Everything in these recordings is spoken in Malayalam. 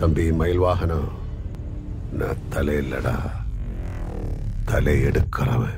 தம்பி மயில் வாகனம், நான் தலை இல்லடா, தலை எடுக்கிறவன்.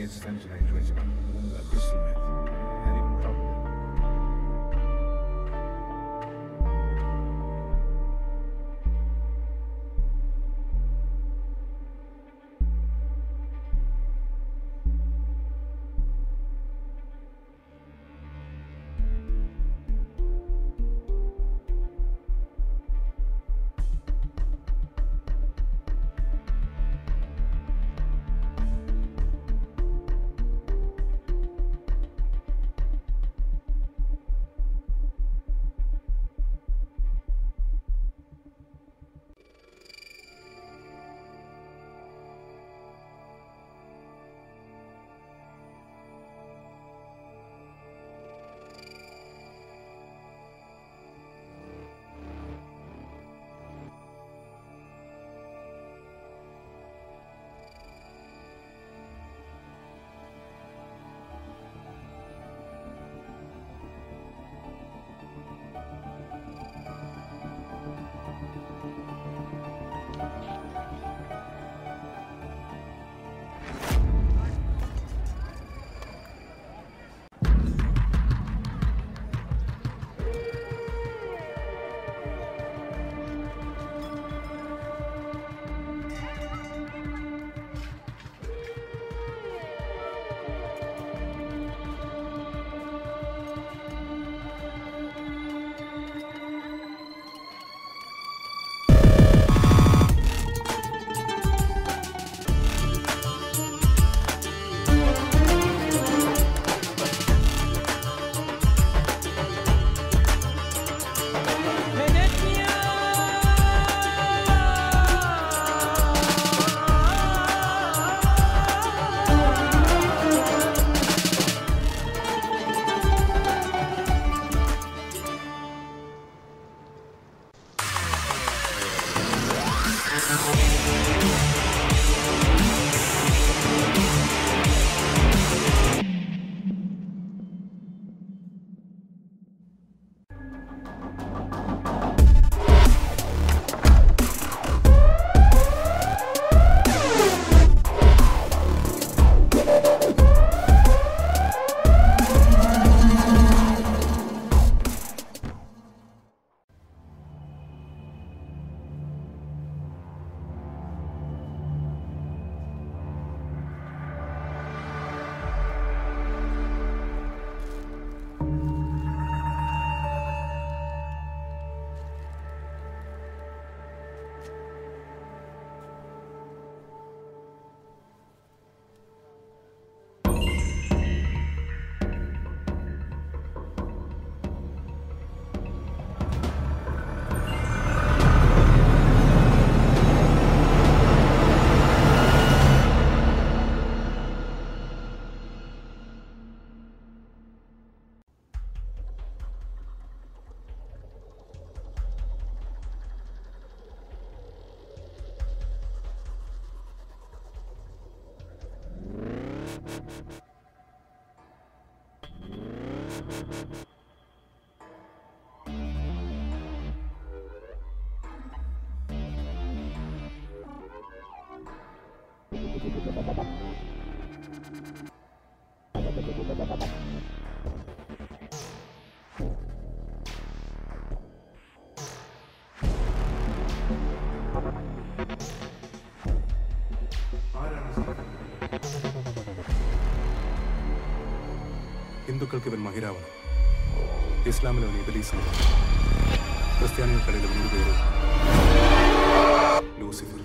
8th Century Regiment, the Crystal Myth. இந்துக்களுக்கு இவன் மகிராவன், இஸ்லாமில் இவன் இபிலீசன், கிறிஸ்தியானியர் கடையில் இவன் பேரு லூசிஃபர்.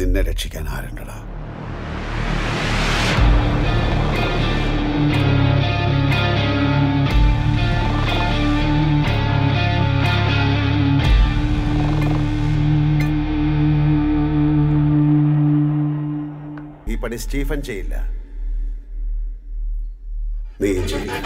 നിന്നെ രക്ഷിക്കാൻ ആരുണ്ടടാ? ഈ പണി സ്റ്റീഫൻ ചെയ്യില്ല, നീ ചെയ്യില്ല.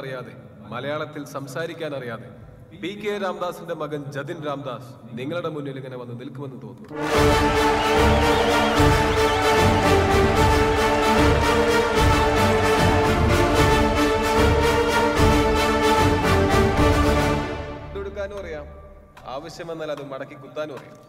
അറിയാതെ മലയാളത്തിൽ സംസാരിക്കാൻ അറിയാതെ പി കെ രാംദാസിന്റെ മകൻ ജതിൻ രാംദാസ് നിങ്ങളുടെ മുന്നിൽ ഇങ്ങനെ വന്ന് നിൽക്കുമെന്ന് തോന്നുന്നു. മുണ്ടെടുക്കാനും അറിയാം, ആവശ്യമെന്നാൽ അത് മടക്കി കുത്താനും അറിയാം.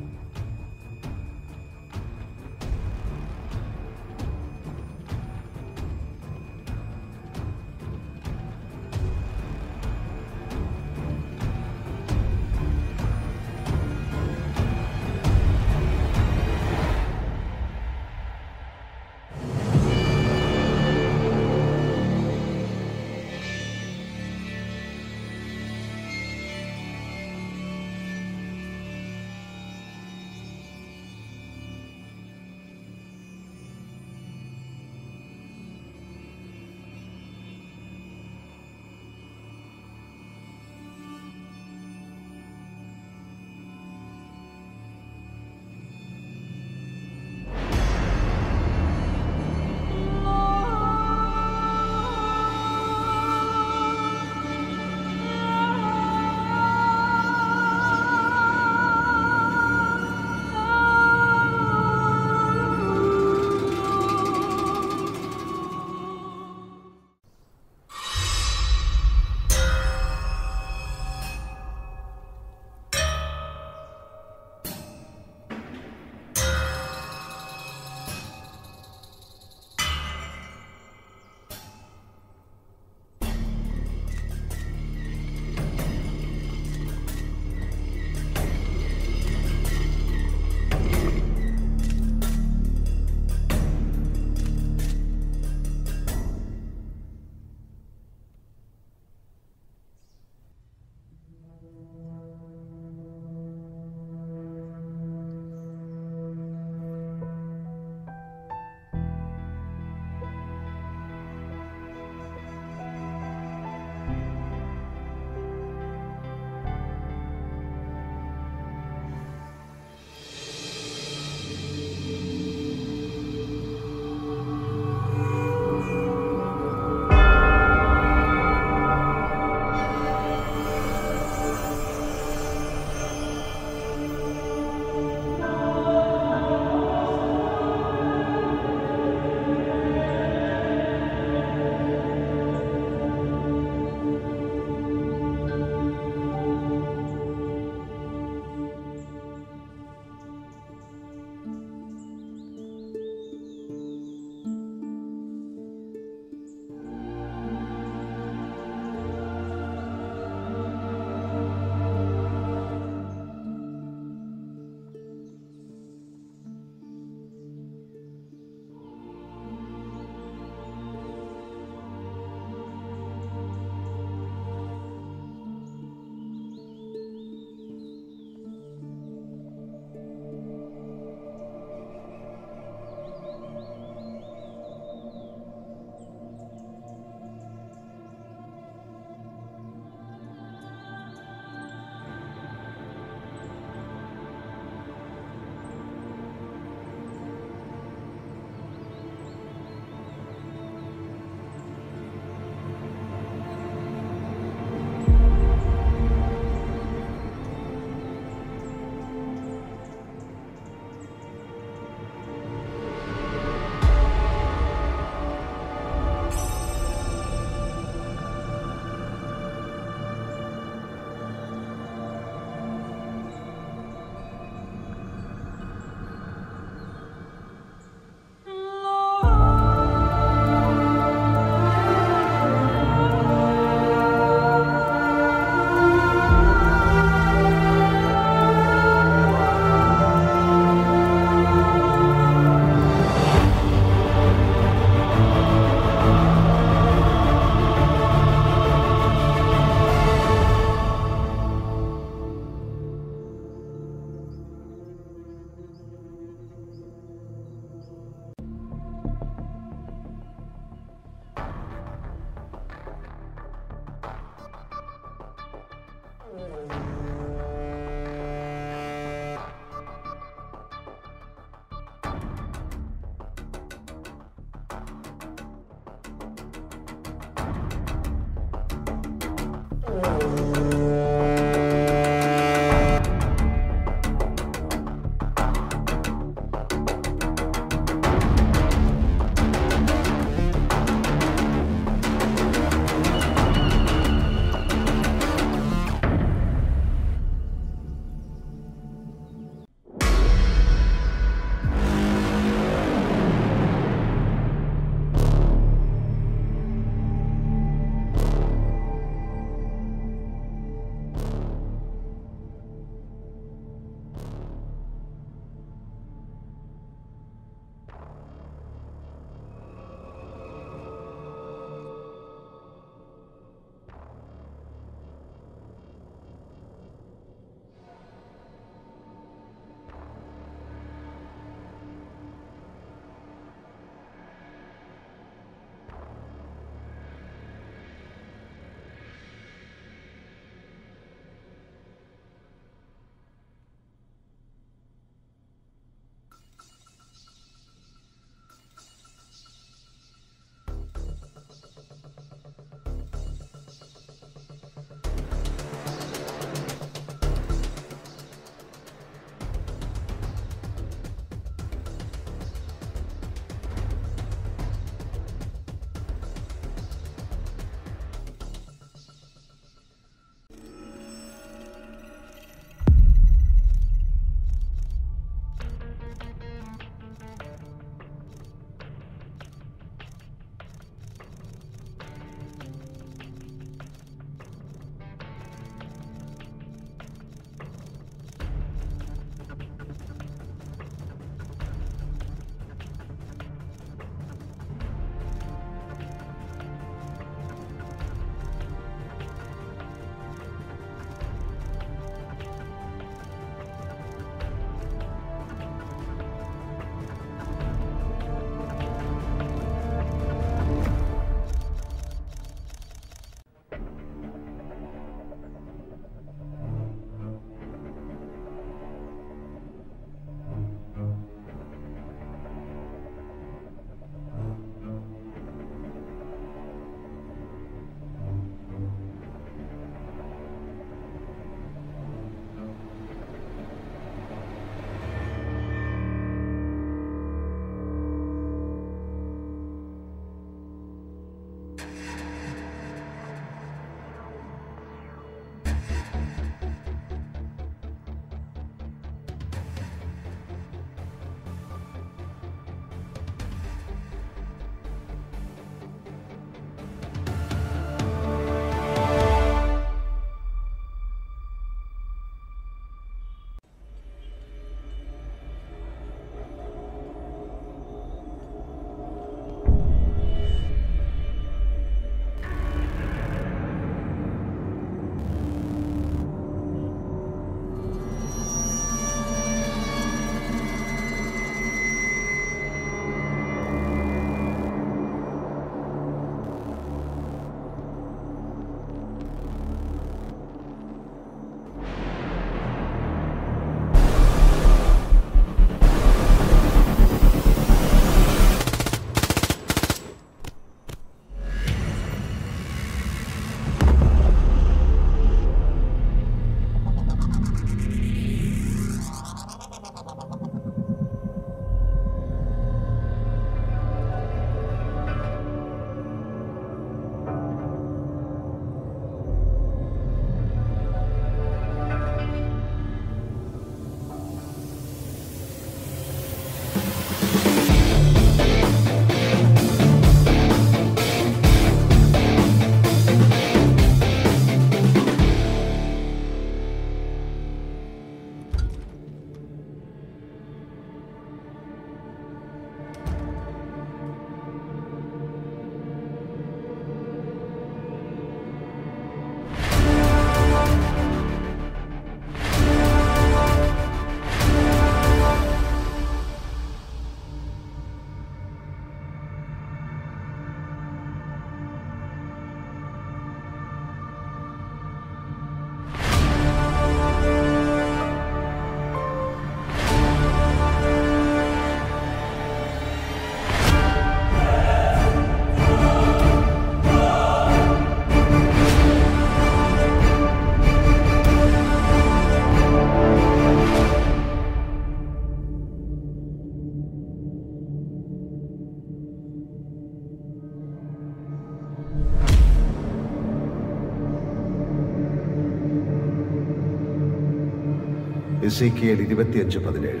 എസേക്കിയേൽ 25:17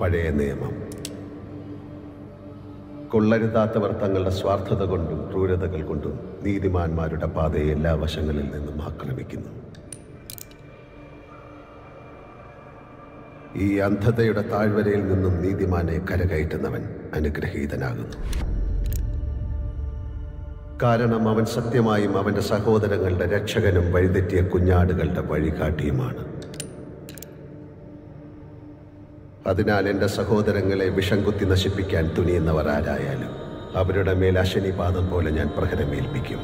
പഴയ നിയമം. കൊള്ളരുതാത്തവർ തങ്ങളുടെ സ്വാർത്ഥത കൊണ്ടും ക്രൂരതകൾ കൊണ്ടും നീതിമാന്മാരുടെ പാതയെ എല്ലാ വശങ്ങളിൽ നിന്നും ആക്രമിക്കുന്നു. ഈ അന്ധതയുടെ താഴ്വരയിൽ നിന്നും നീതിമാനെ കരകയറ്റുന്നവൻ അനുഗ്രഹീതനാകുന്നു. കാരണം അവൻ സത്യമായും അവൻ്റെ സഹോദരങ്ങളുടെ രക്ഷകനും വഴിതെറ്റിയ കുഞ്ഞാടുകളുടെ വഴികാട്ടിയുമാണ്. അതിനാൽ എൻ്റെ സഹോദരങ്ങളെ വിഷം കുത്തി നശിപ്പിക്കാൻ തുനിയുന്നവർ ആരായാലും അവരുടെ മേൽ അശനിപാതം പോലെ ഞാൻ പ്രഹരമേൽപ്പിക്കും.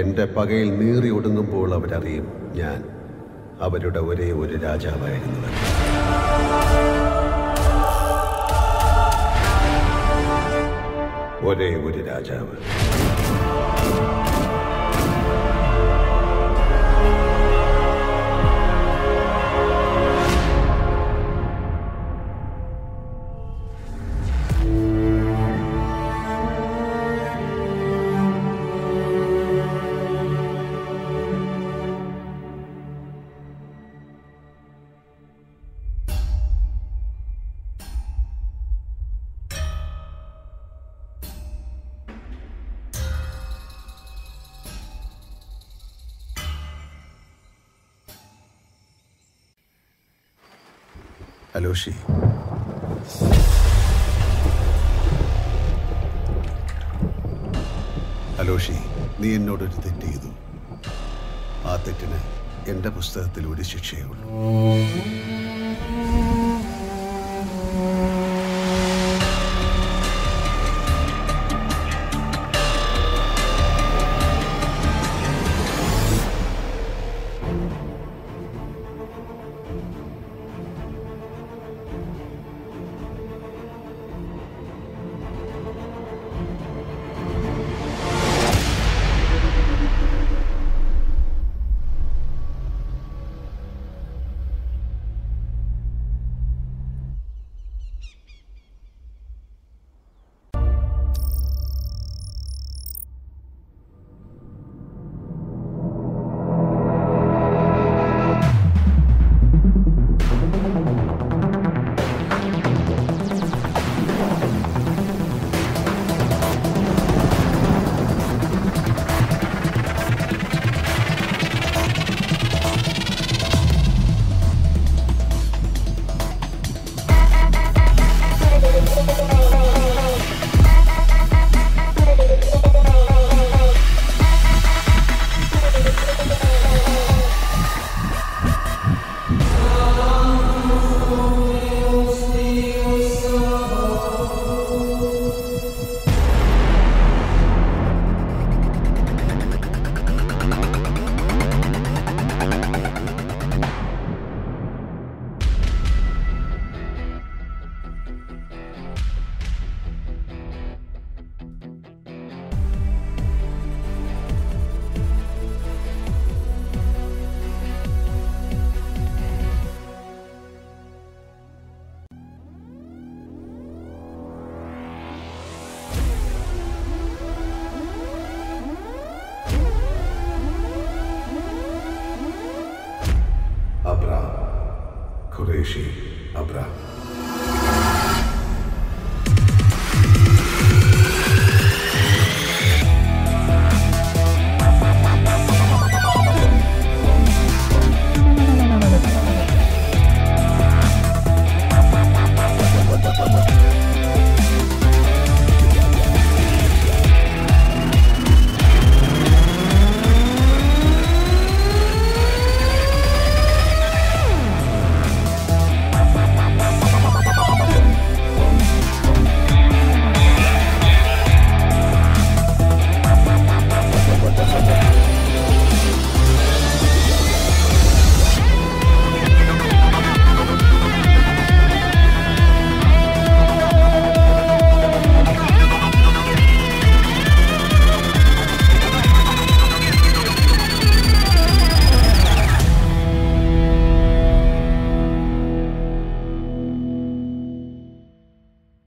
എൻ്റെ പകയിൽ നീറി ഒടുങ്ങുമ്പോൾ അവരറിയും ഞാൻ അവരുടെ ഒരേ ഒരു രാജാവായിരുന്നു. ഒരേ ഒരു രാജാവ്. Aloshi. Aloshi, നീ എന്നോടൊരു തെറ്റ് ചെയ്തു. ആ തെറ്റിന് എൻ്റെ പുസ്തകത്തിൽ ഒരു ശിക്ഷയേ ഉള്ളൂ. Abraham.